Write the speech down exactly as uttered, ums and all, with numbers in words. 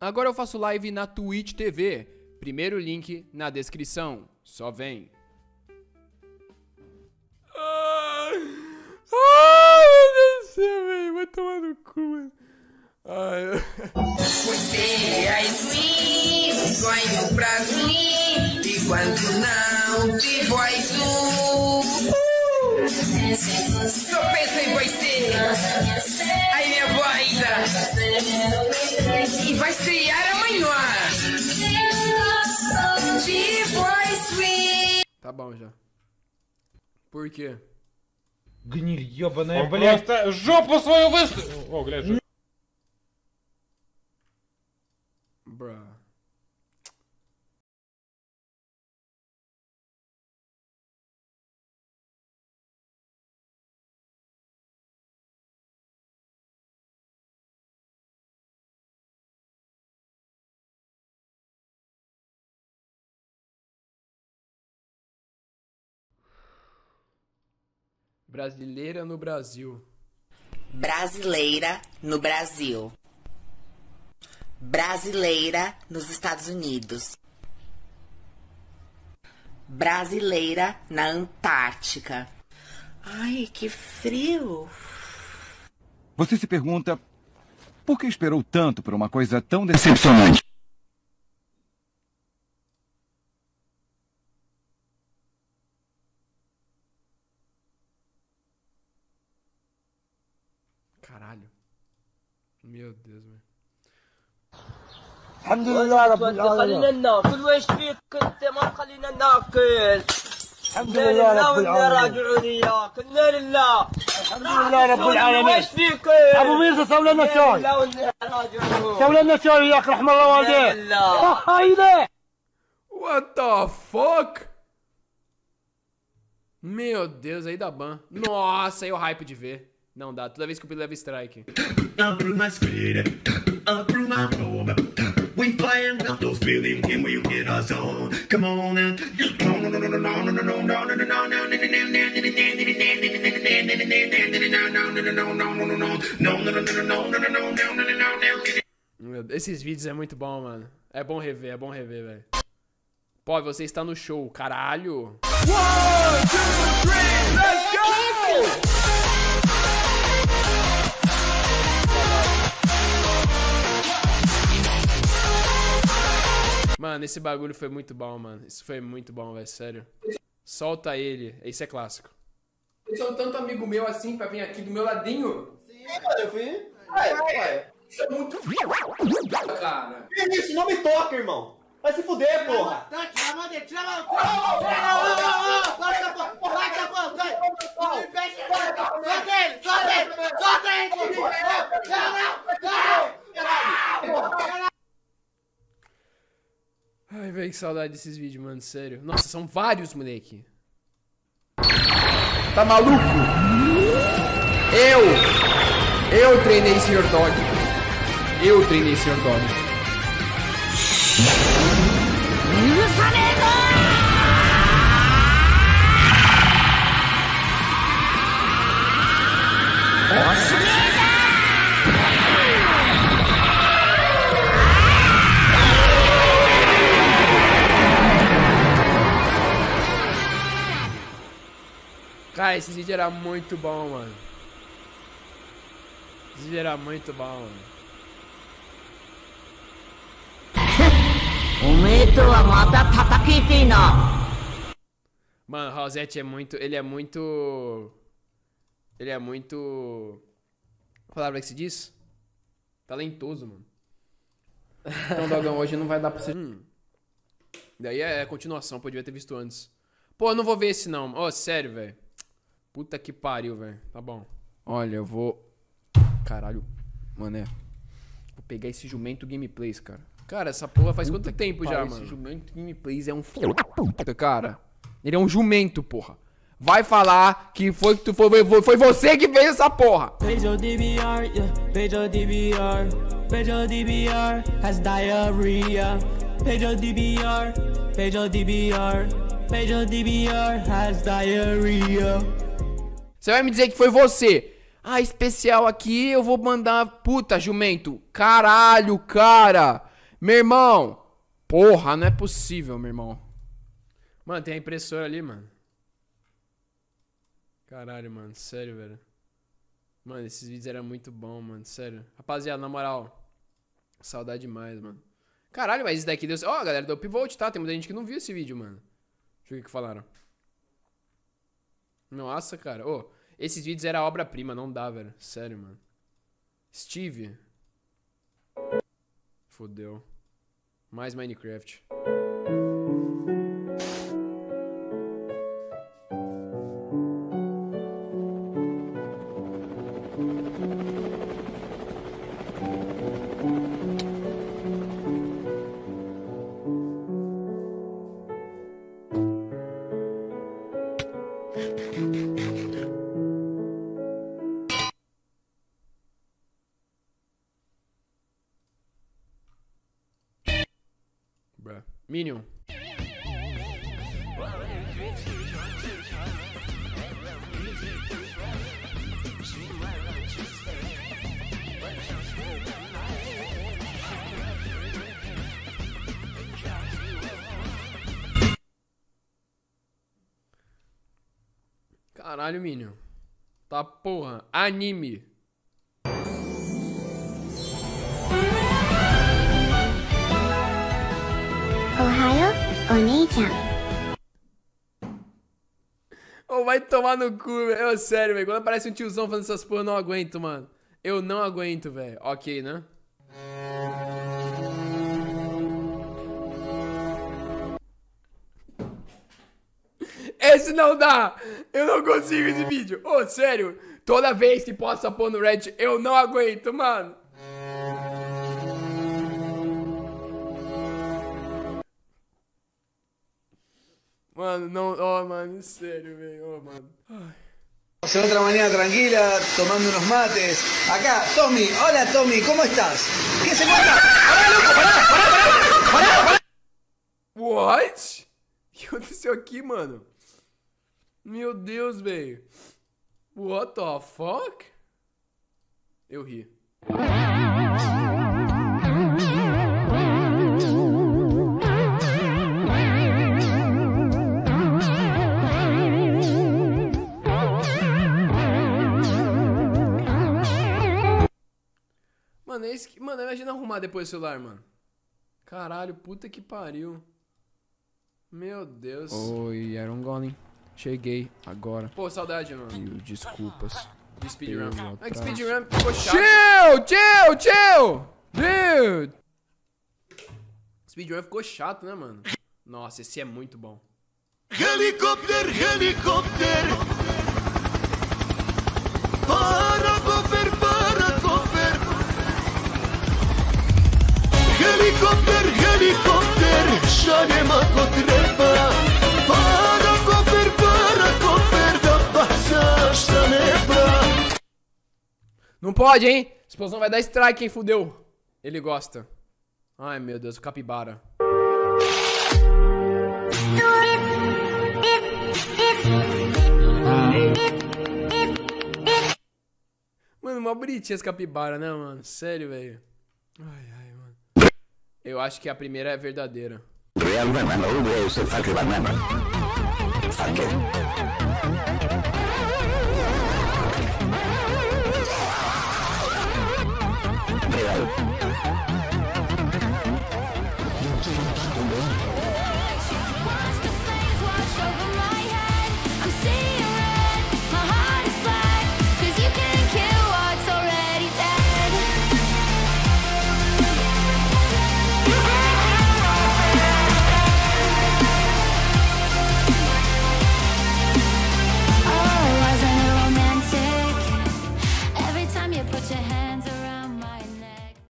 Agora eu faço live na Twitch T V. Primeiro link na descrição. Só vem. Ah, ah, meu Deus do céu, velho. Vai tomar no cu, mano. Ai. Você é assim, sonho pra mim. E quando não te vois tu. Só penso em você. Ai, minha boa ainda. E vai estrear amanhã. De voz. Tá bom já. Por quê? Гниль ёбаная, блядь. Жопу свою выставь. О, блядь. Бра. Brasileira no Brasil. Brasileira no Brasil. Brasileira nos Estados Unidos. Brasileira na Antártica. Ai, que frio. Você se pergunta por que esperou tanto por uma coisa tão decepcionante? Caralho. Meu Deus, velho. الحمد لله رب العالمين. خلينا ناكل واش فيك كنت ما خلينا ناكل. الحمد لله رب العالمين. راجعوا ليا كنا لله. الحمد لله رب العالمين. واش فيك؟ أبو ميرزا سوي لنا شاي. سوي لنا شاي وياك رحم الله والديك. لا. What the fuck? Meu Deus, aí dá ban. Nossa, aí o hype de ver. Não dá, toda vez que o Pili leva strike. Esses vídeos é muito bom, mano. É bom rever, é bom rever, velho. Pô, você está no show, caralho. one, two, three, let's go! Mano, esse bagulho foi muito bom, mano. Isso foi muito bom, velho, sério. Solta ele. Esse é clássico. Eles são tanto amigo meu assim pra vir aqui do meu ladinho? Sim, mano, eu fui. Ai, ai, ai. Isso é muito... Cara. Que isso? Não me toca, irmão. Vai se fuder, porra. Tá aqui, Amanda. Tira a mão. Solta ele, solta ele. Solta ele, porra. Não, não, não. Ai, velho, que saudade desses vídeos, mano, sério. Nossa, são vários, moleque. Tá maluco? Eu! Eu treinei senhor Dog. Eu treinei senhor Dog. Nossa! Cara, esse vídeo era muito bom, mano. Esse vídeo era muito bom, mano. Mano, Rosette é muito... Ele é muito... Ele é muito... A palavra que se diz? Talentoso, mano. Então, Dogão, hoje não vai dar pra você... Hum. Daí é continuação, podia ter visto antes. Pô, eu não vou ver esse não. Ô, oh, sério, velho. Puta que pariu, velho. Tá bom. Olha, eu vou... Caralho. Mané. Vou pegar esse jumento Gameplays, cara. Cara, essa porra faz puta quanto tempo já, mano? Esse jumento Gameplays é um filho da puta, cara. Ele é um jumento, porra. Vai falar que foi que tu foi, foi você que fez essa porra. Beijo D B R, yeah. Beijo D B R. Beijo D B R has diarrhea. Beijo D B R. Beijo D B R. Major D B R has diarrhea. Você vai me dizer que foi você. Ah, especial aqui, eu vou mandar... Puta, jumento. Caralho, cara. Meu irmão! Porra, não é possível, meu irmão. Mano, tem a impressora ali, mano. Caralho, mano. Sério, velho. Mano, esses vídeos eram muito bons, mano. Sério. Rapaziada, na moral. Saudade demais, mano. Caralho, mas isso daqui deu... Ó, oh, galera, deu upvote, tá? Tem muita gente que não viu esse vídeo, mano. Deixa eu ver o que falaram. Nossa, cara. Ô, oh, esses vídeos era obra-prima. Não dá, velho. Sério, mano. Steve. Fodeu. Mais Minecraft. Minion. Caralho, Minion. Tá porra. Anime. Ou oh, vai tomar no cu, velho. Sério, velho. Quando aparece um tiozão fazendo essas porra, eu não aguento, mano. Eu não aguento, velho. Ok, né? Esse não dá. Eu não consigo esse vídeo. Ô, oh, sério. Toda vez que posta porra no Reddit, eu não aguento, mano. Mano, não, ó, oh, mano, sério, velho, ó, oh, mano. Ai. Se outra manhã tranquila, tomando unos mates. Acá, Tommy, hola Tommy, ¿cómo estás? ¿Qué se mata? ¡Pará, loco, pará, pará, pará, pará! What? O que aconteceu aqui, mano? Meu Deus, velho. What the fuck? Eu ri. Mano, é isso que... Mano, imagina arrumar depois o celular, mano. Caralho, puta que pariu. Meu Deus. Oi, Iron Golem. Cheguei agora. Pô, saudade, mano. Mil desculpas. De speedrun. É que speedrun ficou chato. Chill, chill, chill. Dude. Speedrun ficou chato, né, mano? Nossa, esse é muito bom. Helicóptero, helicóptero. Para, para, para, para. Helicópter, helicópter, já nem mago trepa. Para cóper, para cóper, da passagem nepa. Não pode, hein? A explosão vai dar strike, hein, fudeu. Ele gosta. Ai, meu Deus, o capibara. Mano, mó bonitinha esse capibara, né, mano? Sério, velho. Ai, ai. Eu acho que a primeira é verdadeira.